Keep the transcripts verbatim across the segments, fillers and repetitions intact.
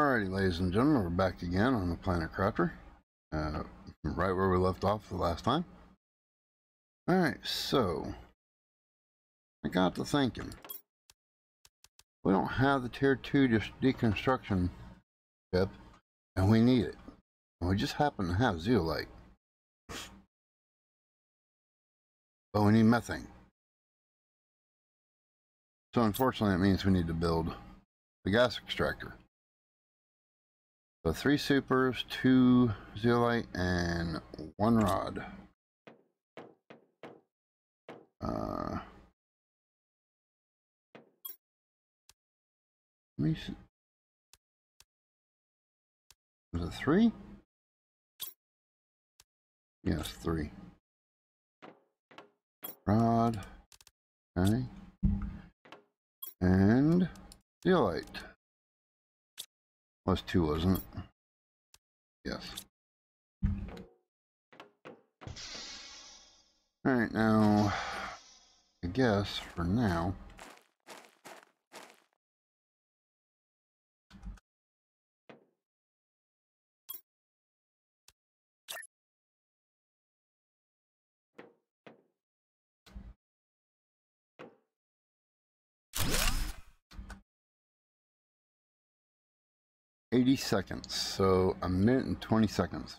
Alrighty, ladies and gentlemen, we're back again on the Planet Crafter, uh, right where we left off the last time. Alright, so, I got to thinking, we don't have the Tier two Deconstruction chip, and we need it. And we just happen to have Zeolite. But we need methane. So unfortunately, it means we need to build the gas extractor. So three supers, two zeolite, and one rod. Uh, let me see. Was it three? Yes, three. Rod. Okay. And zeolite. Was two, wasn't it? Yes. Alright, now, I guess for now, eighty seconds, so a minute and twenty seconds.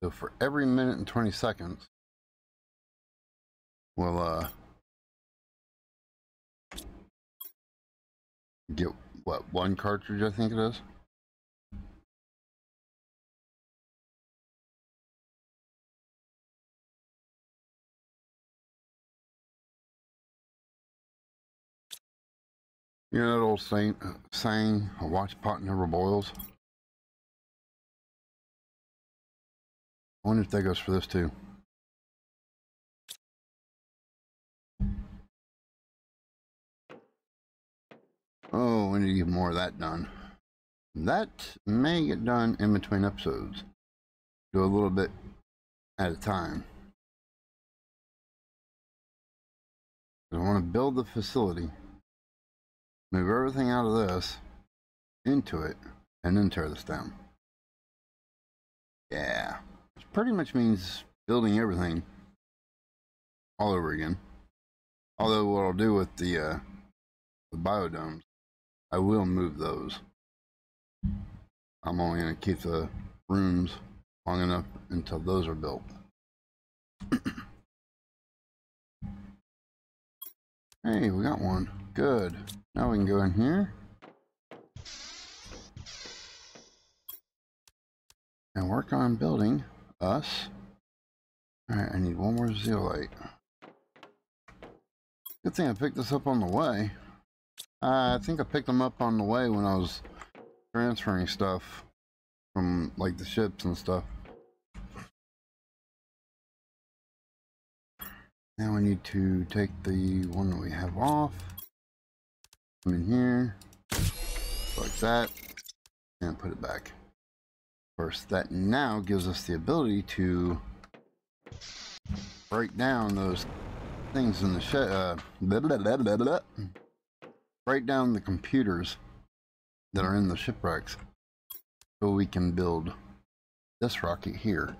So for every minute and twenty seconds, we'll uh, get, what, one cartridge, I think it is? You know that old saying, saying, a watch pot never boils? I wonder if that goes for this too. Oh, we need to get more of that done. That may get done in between episodes. Do a little bit at a time. I want to build the facility. Move everything out of this, into it, and then tear this down. Yeah. Which pretty much means building everything all over again. Although what I'll do with the, uh, the biodomes, I will move those. I'm only going to keep the rooms long enough until those are built. Hey, we got one. Good. Now we can go in here, and work on building us. Alright, I need one more zeolite. Good thing I picked this up on the way. Uh, I think I picked them up on the way when I was transferring stuff from, like, the ships and stuff. Now we need to take the one that we have off. Come in here, like that, and put it back. Of course, that now gives us the ability to break down those things in the shed. Uh, blah, blah, blah, blah, blah. Break down the computers that are in the shipwrecks, so we can build this rocket here.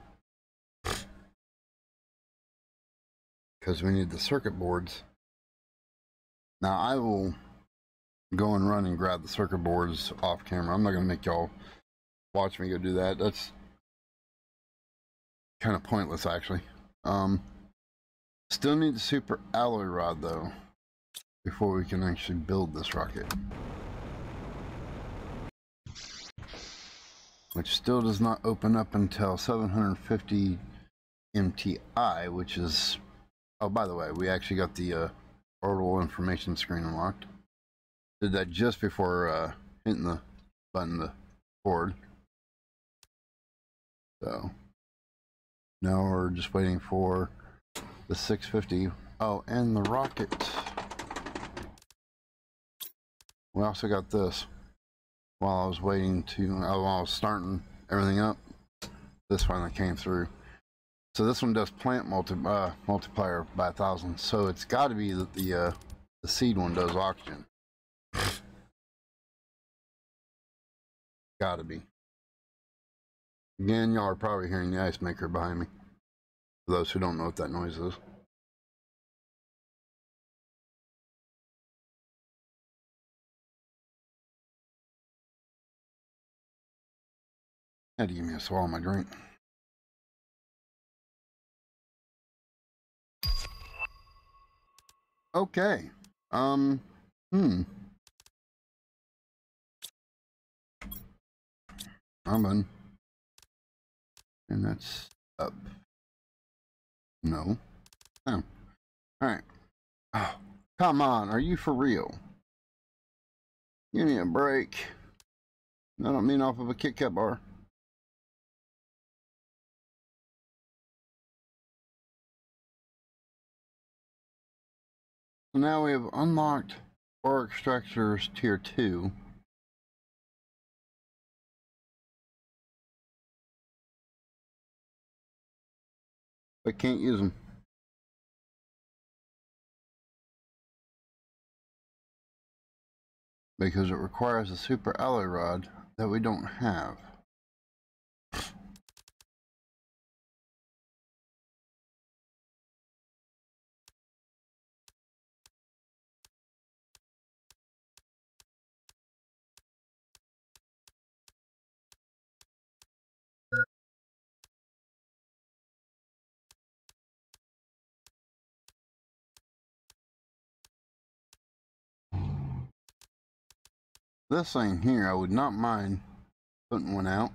Because we need the circuit boards. Now I will go and run and grab the circuit boards off camera. I'm not going to make y'all watch me go do that. That's kind of pointless, actually. Um, still need the super alloy rod, though, before we can actually build this rocket. Which still does not open up until seven hundred fifty M T I, which is... Oh, by the way, we actually got the uh, orbital information screen unlocked. Did that just before uh, hitting the button to board. So now we're just waiting for the six fifty. Oh, and the rocket. We also got this while I was waiting to, uh, while I was starting everything up. This finally came through. So this one does plant multi uh, multiplier by a thousand. So it's got to be that the uh, the seed one does oxygen. Gotta be. Again, y'all are probably hearing the ice maker behind me. For those who don't know what that noise is. Had to give me a swallow of my drink. Okay. Um, hmm. I'm in. And that's up. No. Oh. Alright. Oh, come on. Are you for real? You need a break. I don't mean off of a Kit Kat bar. So now we have unlocked Auric Structures Tier two. I can't use them. Because it requires a super alloy rod that we don't have. This thing here, I would not mind putting one out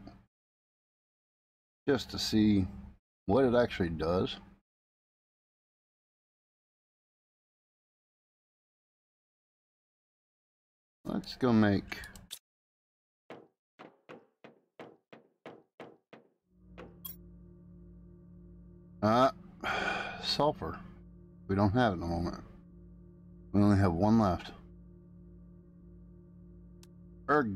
just to see what it actually does. Let's go make uh, sulfur. We don't have it in the moment. We only have one left. Erg.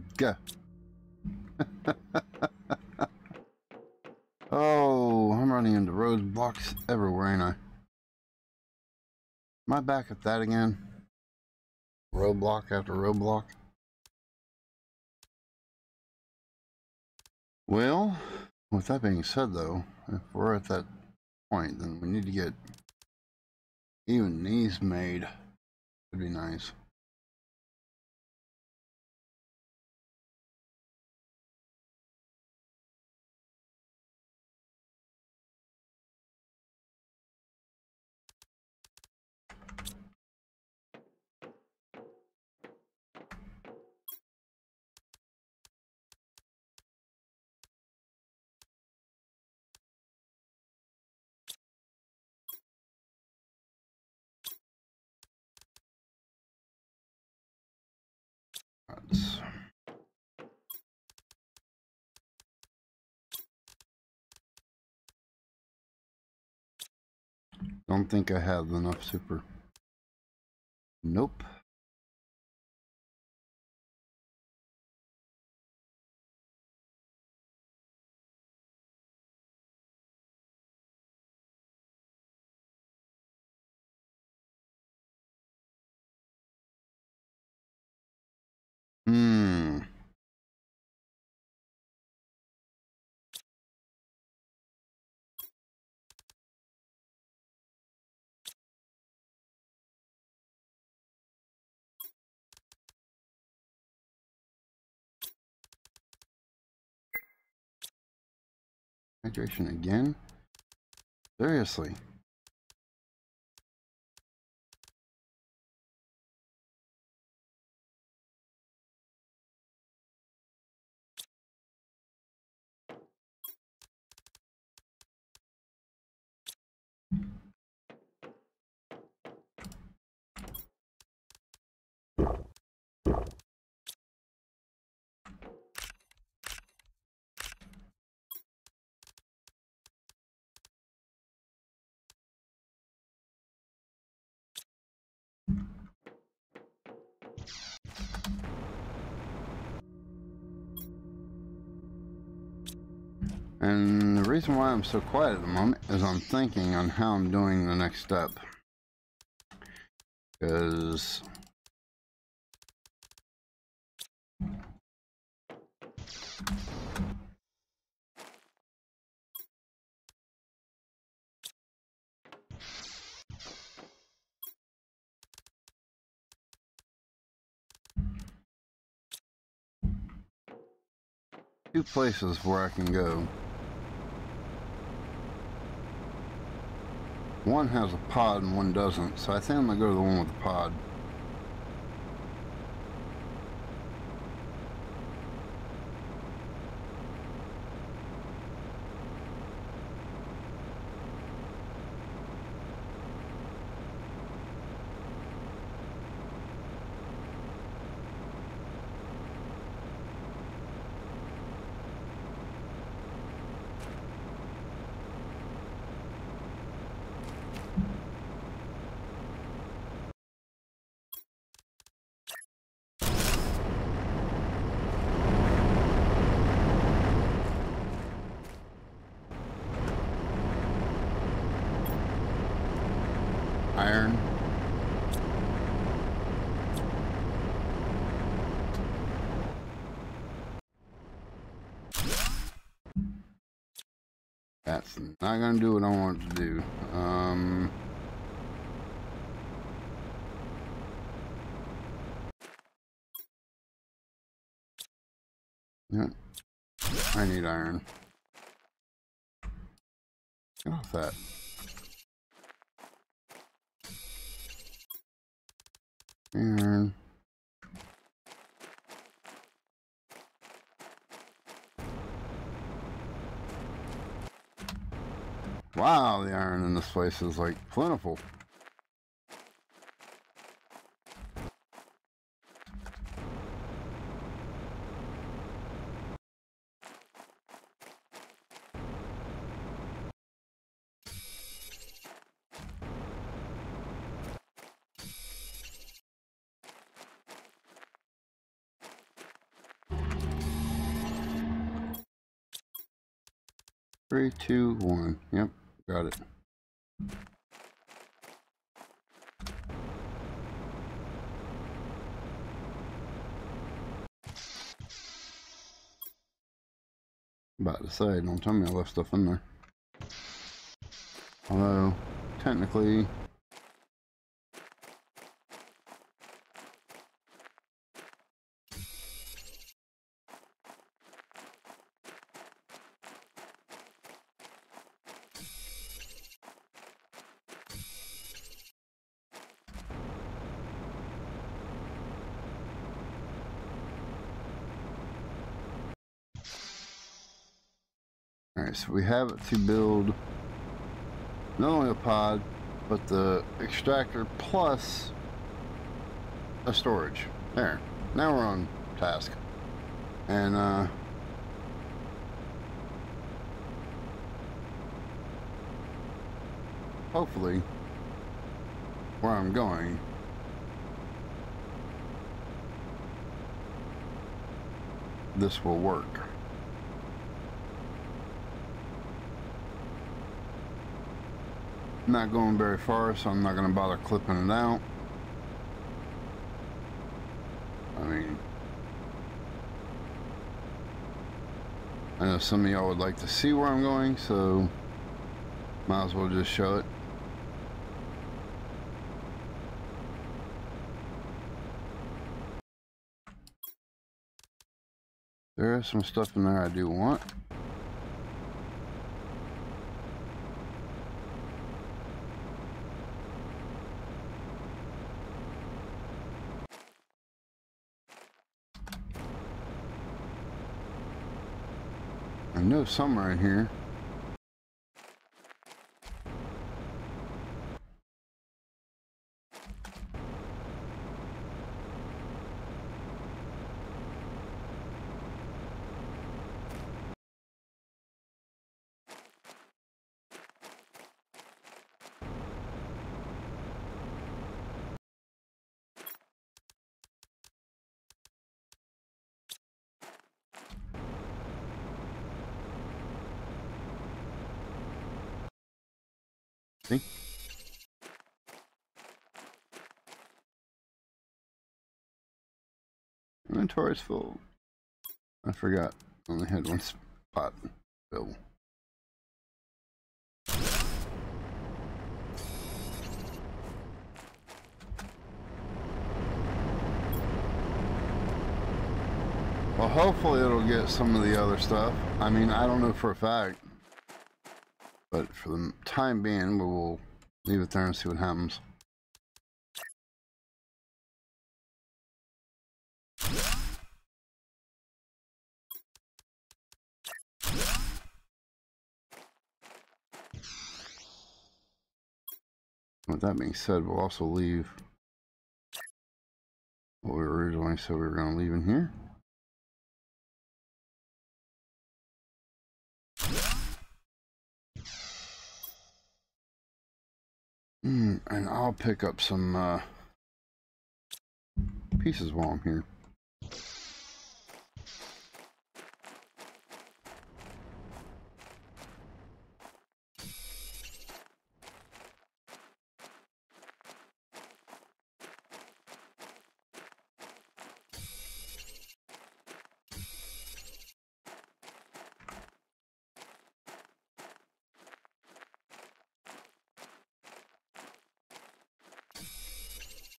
Oh, I'm running into roadblocks everywhere, ain't I? Am I back at that again? Roadblock after roadblock. Well, with that being said, though, if we're at that point, then we need to get even these made. Would be nice. Don't think I have enough super. Nope. Hmm. Hydration again? Seriously? And the reason why I'm so quiet at the moment is I'm thinking on how I'm doing the next step. Because Two places where I can go. One has a pod and one doesn't, so I think I'm gonna go to the one with the pod. That's not gonna do what I want it to do. Um, yeah, I need iron. Get off that. Iron. Wow, the iron in this place is like plentiful. Three, two, one. Yep. Got it. About to say, don't tell me I left stuff in there. Although, technically... So we have it to build not only a pod, but the extractor plus a storage. There. Now we're on task. And, uh... hopefully, where I'm going... this will work. Not going very far, so I'm not going to bother clipping it out. I mean, I know some of y'all would like to see where I'm going, so might as well just show it. There is some stuff in there I do want. I know some right here. See? Inventory's full. I forgot. I only had one spot available. Well, hopefully it'll get some of the other stuff. I mean, I don't know for a fact. But for the time being, we'll leave it there and see what happens. With that being said, we'll also leave what we originally said we were going to leave in here. Mm, and I'll pick up some uh, pieces while I'm here.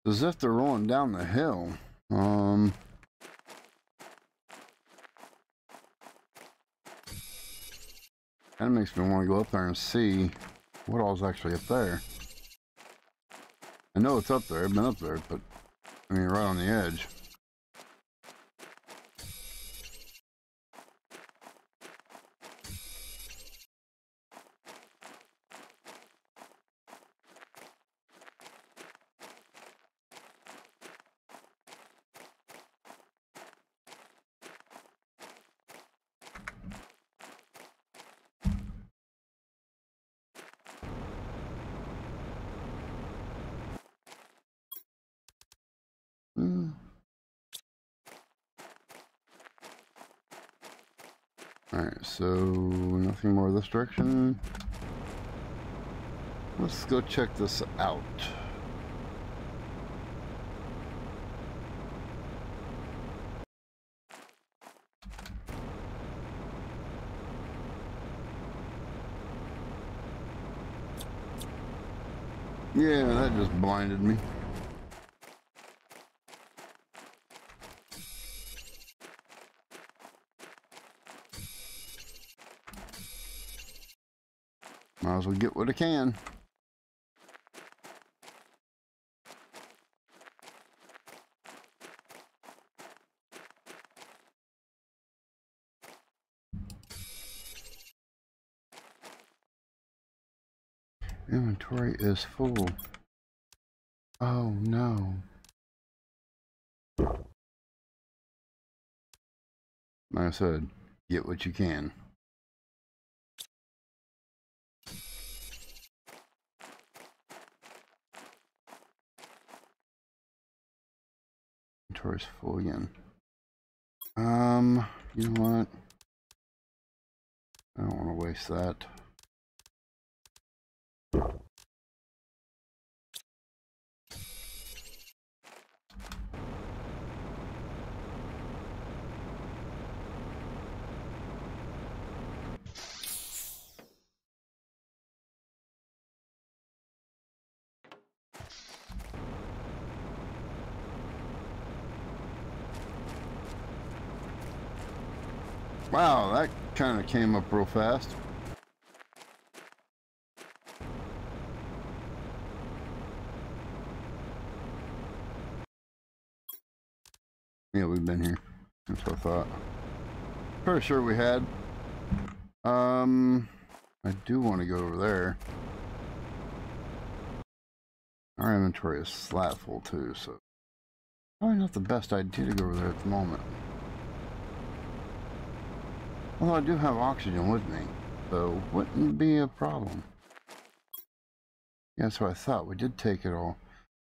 As if they're rolling down the hill. Um, that makes me want to go up there and see what all's actually up there. I know it's up there. I've been up there, but I mean, right on the edge. Alright, so nothing more this direction. Let's go check this out. Yeah, that just blinded me. Might as well get what I can. Inventory is full. Oh no. Like I said, get what you can. Is full again. Um, you know what? I don't want to waste that. Wow, that kind of came up real fast. Yeah, we've been here. That's what I thought. Pretty sure we had. Um, I do want to go over there. Our inventory is slat full too, so probably not the best idea to go over there at the moment. Although I do have oxygen with me, so wouldn't be a problem. Yeah, that's what I thought. We did take it all.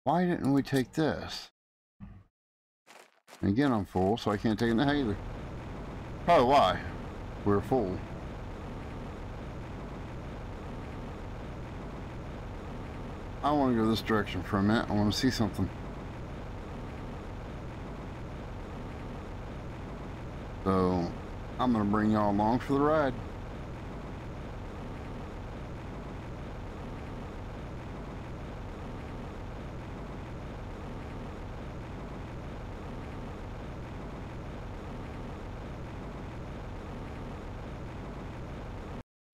Why didn't we take this? And again, I'm full, so I can't take it now either. Probably why. We're full. I want to go this direction for a minute. I want to see something. So I'm gonna bring y'all along for the ride.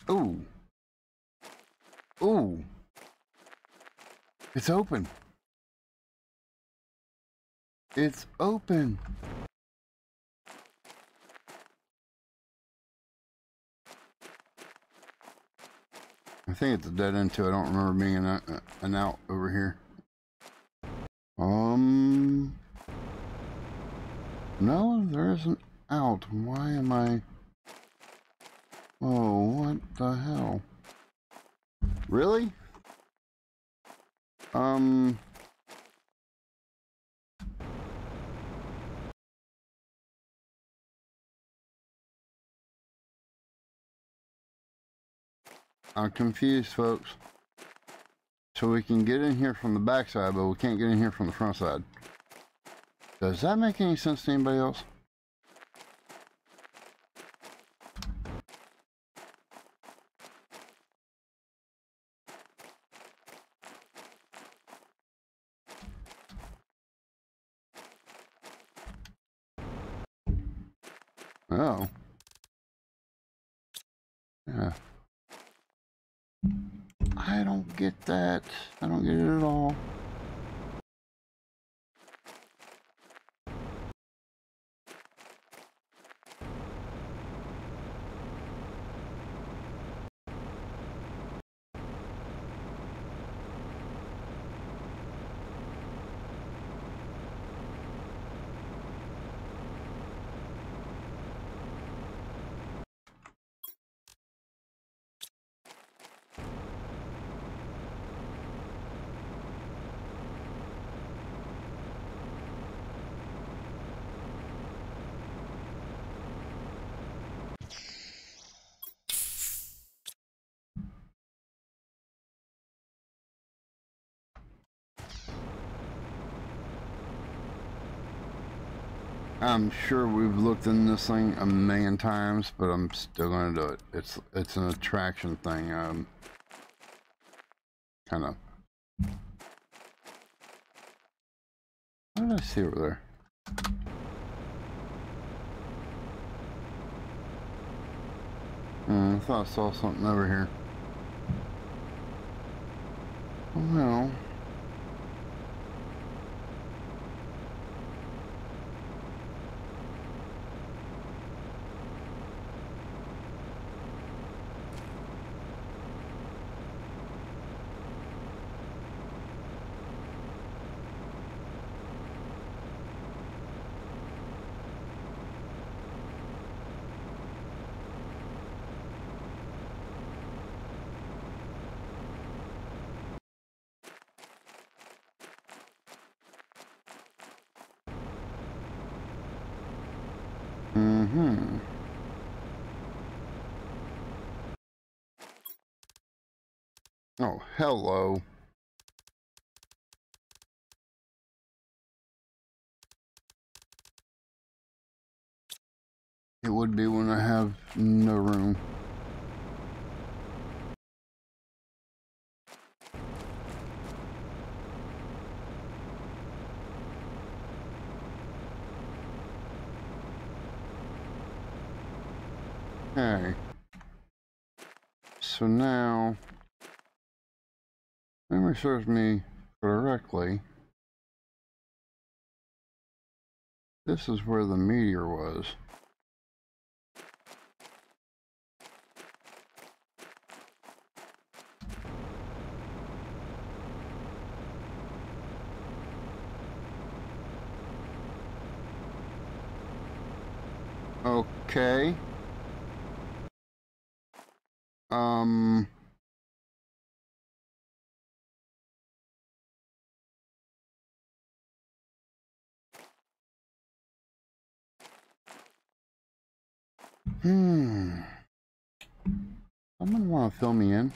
Ooh. Ooh. It's open. It's open. I think it's a dead end too. I don't remember being an, uh, an out over here. Um. No, there isn't out. Why am I? Oh, what the hell? Really? Um. I'm confused, folks. So we can get in here from the backside, but we can't get in here from the front side. Does that make any sense to anybody else? Oh. Yeah. I don't get that. I don't get it at all. I'm sure we've looked in this thing a million times, but I'm still gonna do it. It's it's an attraction thing. Um, kind of. What did I see over there? Mm, I thought I saw something over here. Well. Mm-hmm. Oh, hello. It would be when I have no room. Okay, so now, memory serves me correctly, this is where the meteor was. Okay. Um, hmm, I'm gonna want to fill me in.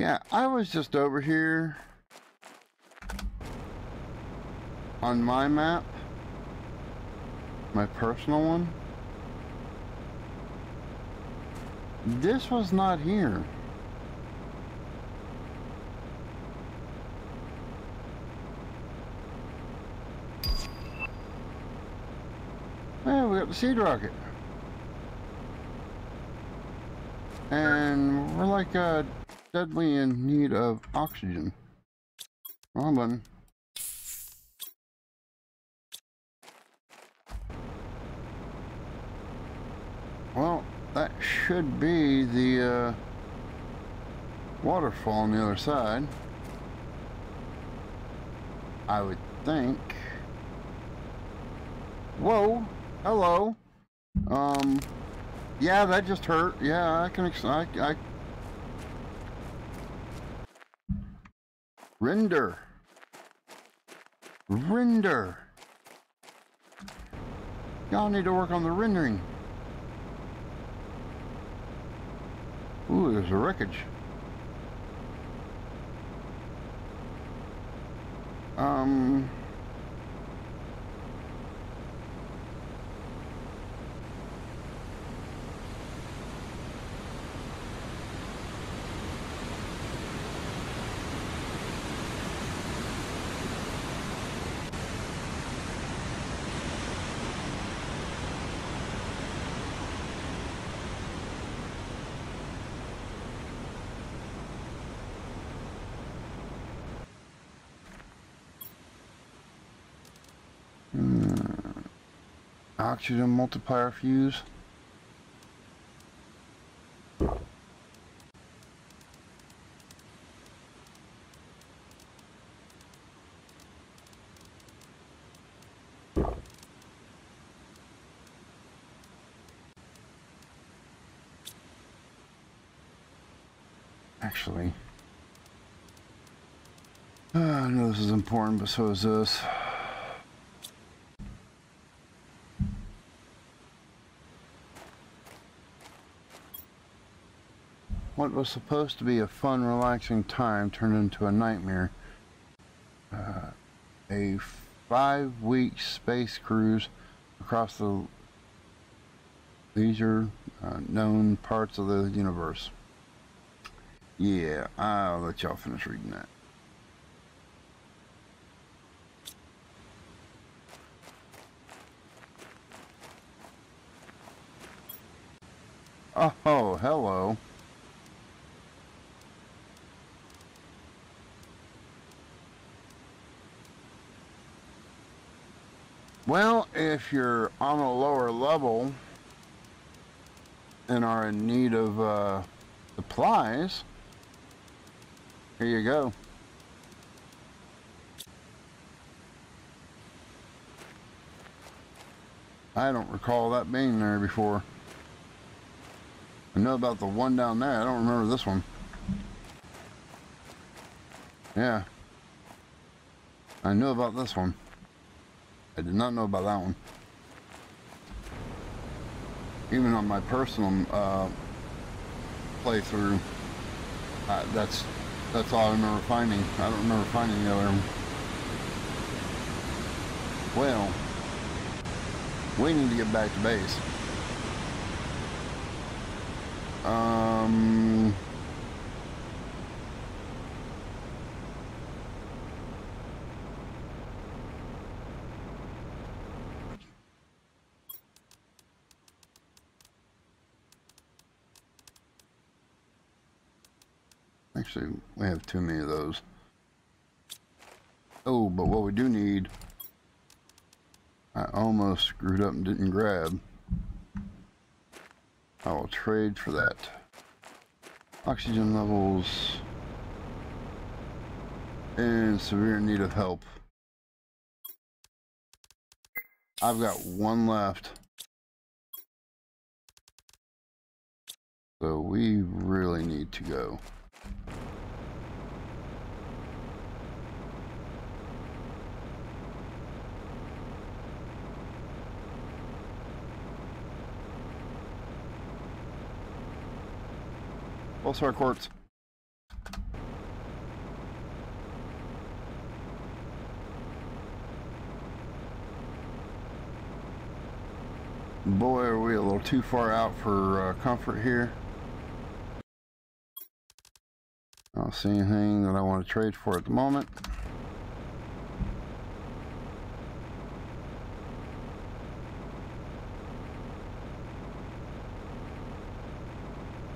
Yeah, I was just over here on my map, my personal one. This was not here. Well, we got the seed rocket. And we're like uh, deadly in need of oxygen. Wrong button. Well, that should be the uh, waterfall on the other side, I would think. Whoa, hello. Um, yeah, that just hurt. Yeah, I can. I, I render, render. Y'all need to work on the rendering. Ooh, there's a wreckage. Um. Oxygen multiplier fuse. Actually, uh, I know this is important, but so is this. What was supposed to be a fun, relaxing time turned into a nightmare. Uh, a five-week space cruise across the leisure uh, known parts of the universe. Yeah, I'll let y'all finish reading that. Oh, hello. Well, if you're on a lower level and are in need of uh, supplies, here you go. I don't recall that being there before. I know about the one down there. I don't remember this one. Yeah. I knew about this one. I did not know about that one. Even on my personal uh, playthrough, uh, that's that's all I remember finding. I don't remember finding the other one. Well, we need to get back to base. Um. Actually, we have too many of those. Oh, but what we do need, I almost screwed up and didn't grab. I will trade for that. Oxygen levels in severe need of help. I've got one left. So we really need to go. Pulsar quartz. Boy, are we a little too far out for uh, comfort here. I don't see anything that I want to trade for at the moment.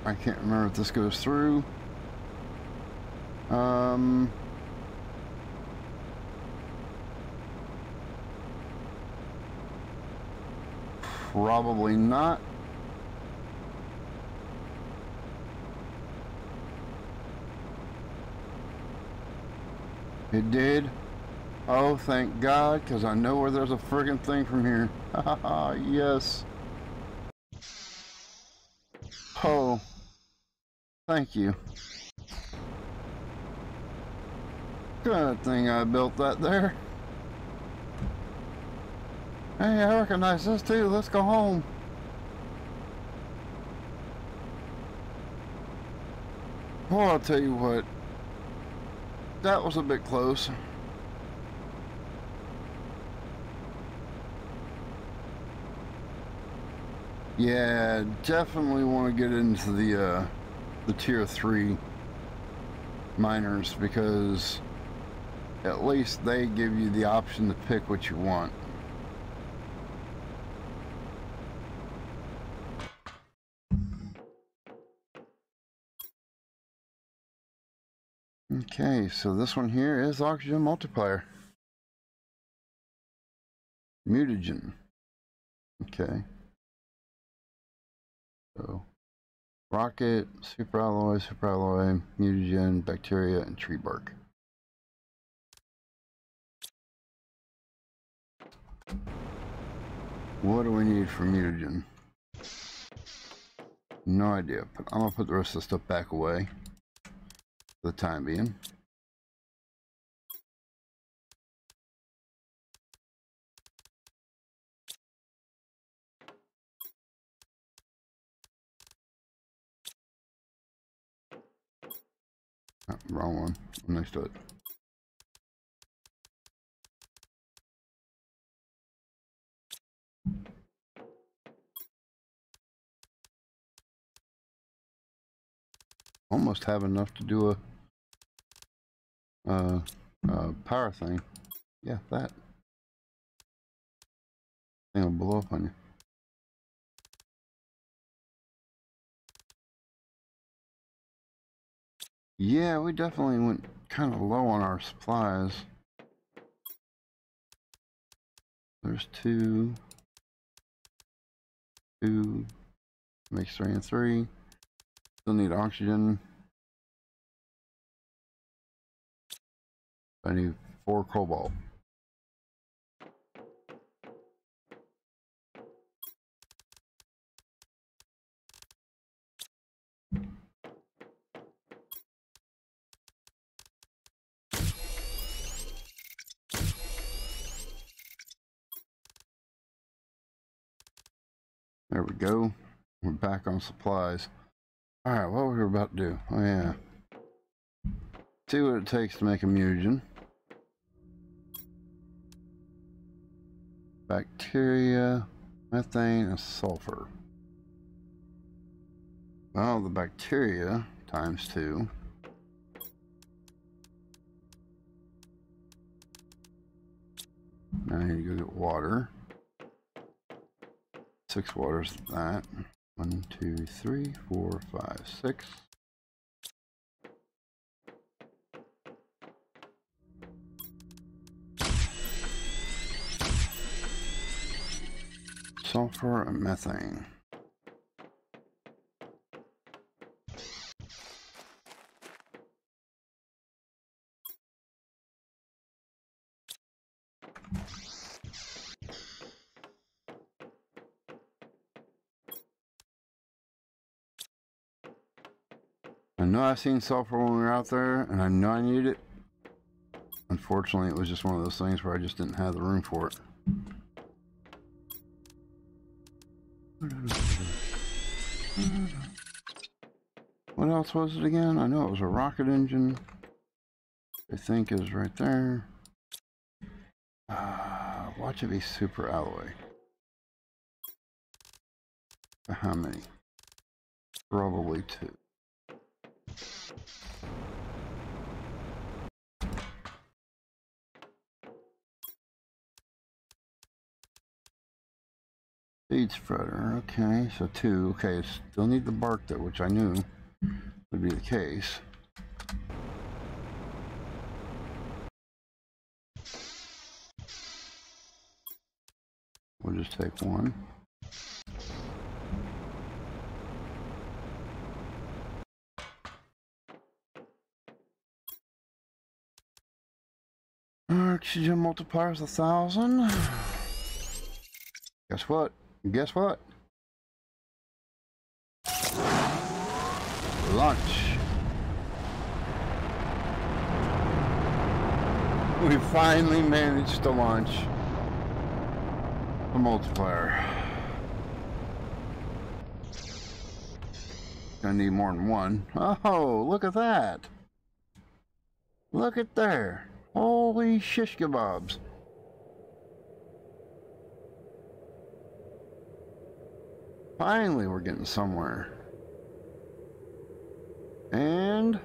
I can't remember if this goes through. Um, probably not. It did. Oh, thank God, because I know where there's a friggin' thing from here. Yes. Oh. Thank you. Good thing I built that there. Hey, I recognize this too. Let's go home. Boy, I'll tell you what. That was a bit close. Yeah, definitely want to get into the, uh, the tier three miners, because at least they give you the option to pick what you want. Okay, so this one here is oxygen multiplier. Mutagen. Okay. So rocket, superalloy, superalloy, mutagen, bacteria, and tree bark. What do we need for mutagen? No idea, but I'm gonna put the rest of the stuff back away for the time being. Oh, wrong one. I'm next to it. Almost have enough to do a uh, uh, power thing. Yeah, that thing will blow up on you. Yeah, we definitely went kind of low on our supplies. There's two. Two. Makes three and three. Still need oxygen. I need four cobalt. There we go. We're back on supplies. Alright, what were we about to do? Oh, yeah. See what it takes to make a mutagen. Bacteria, methane, and sulfur. Well, the bacteria times two. Now I need to go get water. Six waters of that. One, two, three, four, five, six. Sulfur and methane. I know I've seen sulfur when we were out there, and I know I needed it. Unfortunately, it was just one of those things where I just didn't have the room for it. What else was it again? I know it was a rocket engine. I think is right there. Uh, watch it be super alloy. How many? Probably two. Seed spreader, okay, so two, okay, still need the bark though, which I knew would be the case. We'll just take one. Oxygen multiplier is a thousand. Guess what? Guess what? Lunch. We finally managed to launch a multiplier. Gonna need more than one. Oh, look at that! Look at there! Holy shish kebabs. Finally, we're getting somewhere. And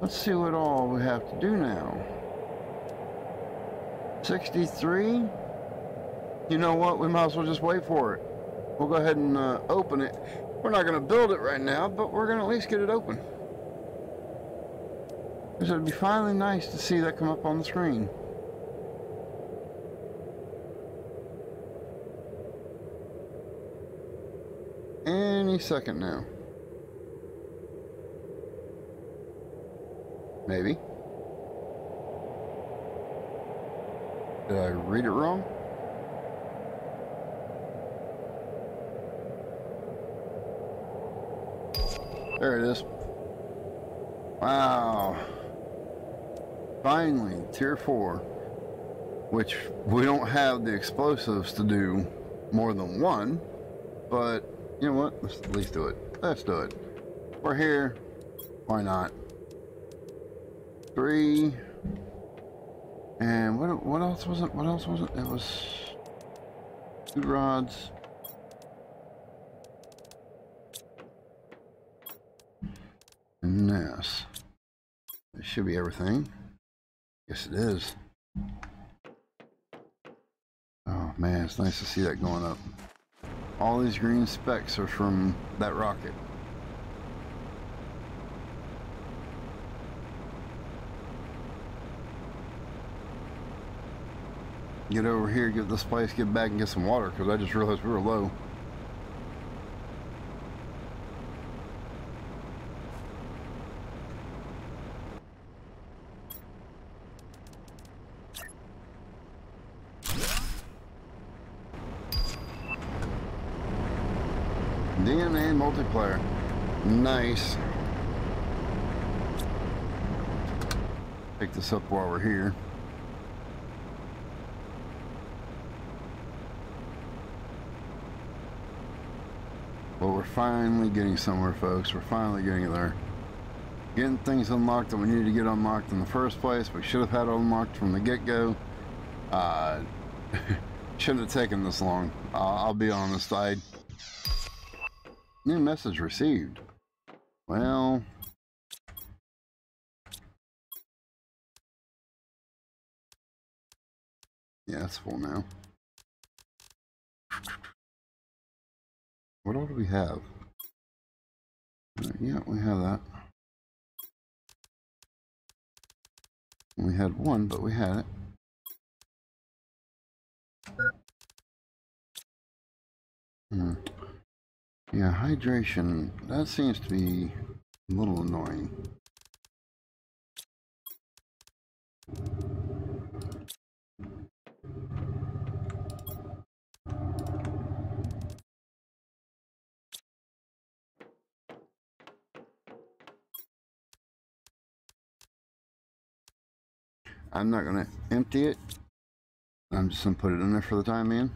let's see what all we have to do now. sixty-three? You know what? We might as well just wait for it. We'll go ahead and uh, open it. We're not going to build it right now, but we're going to at least get it open. Because it'd be finally nice to see that come up on the screen. Any second now. Maybe. Did I read it wrong? There it is. Wow. Finally, tier four, which we don't have the explosives to do more than one, but you know what, let's at least do it. Let's do it. We're here, why not? Three, and what, what else was it, what else was it? It was two rods. And this. This should be everything. Yes, it is. Oh man, it's nice to see that going up. All these green specks are from that rocket. Get over here, get this place, get back and get some water, because I just realized we were low. D N A multiplayer. Nice. Pick this up while we're here. Well, we're finally getting somewhere, folks. We're finally getting there. Getting things unlocked that we needed to get unlocked in the first place. We should have had unlocked from the get-go. Uh, shouldn't have taken this long. Uh, I'll be honest. I... New message received. Well, yeah, it's full now. What all do we have? Yeah, we have that. We had one, but we had it. Hmm. Yeah, hydration, that seems to be a little annoying. I'm not going to empty it. I'm just going to put it in there for the time being.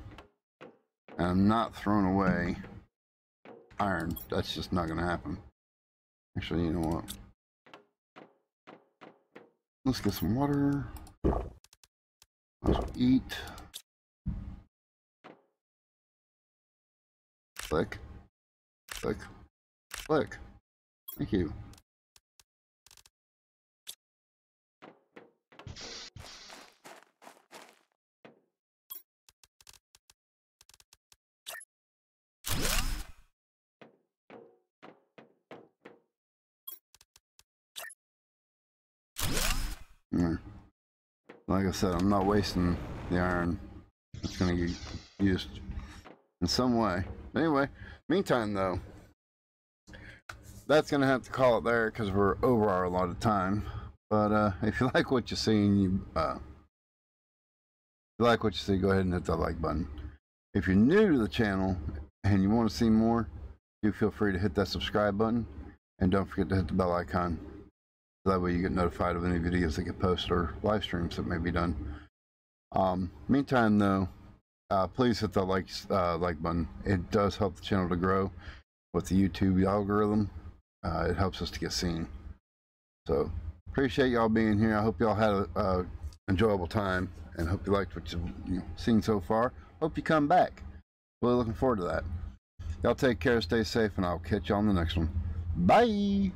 And I'm not throwing away iron. That's just not gonna happen. Actually, you know what? Let's get some water. Let's eat. Click. Click. Click. Thank you. Like I said, I'm not wasting the iron. It's going to get used in some way. Anyway, meantime though, that's going to have to call it there because we're over our allotted time. But uh, if you like what you're seeing, you, uh, if you like what you see, go ahead and hit that like button. If you're new to the channel and you want to see more, do feel free to hit that subscribe button, and don't forget to hit the bell icon. That way you get notified of any videos that get posted or live streams that may be done. Um, meantime though, uh, please hit that like, uh, like button. It does help the channel to grow with the YouTube algorithm. Uh, it helps us to get seen. So appreciate y'all being here. I hope y'all had a, a enjoyable time, and hope you liked what you've you know, seen so far. Hope you come back. Really looking forward to that. Y'all take care, stay safe, and I'll catch y'all on the next one. Bye.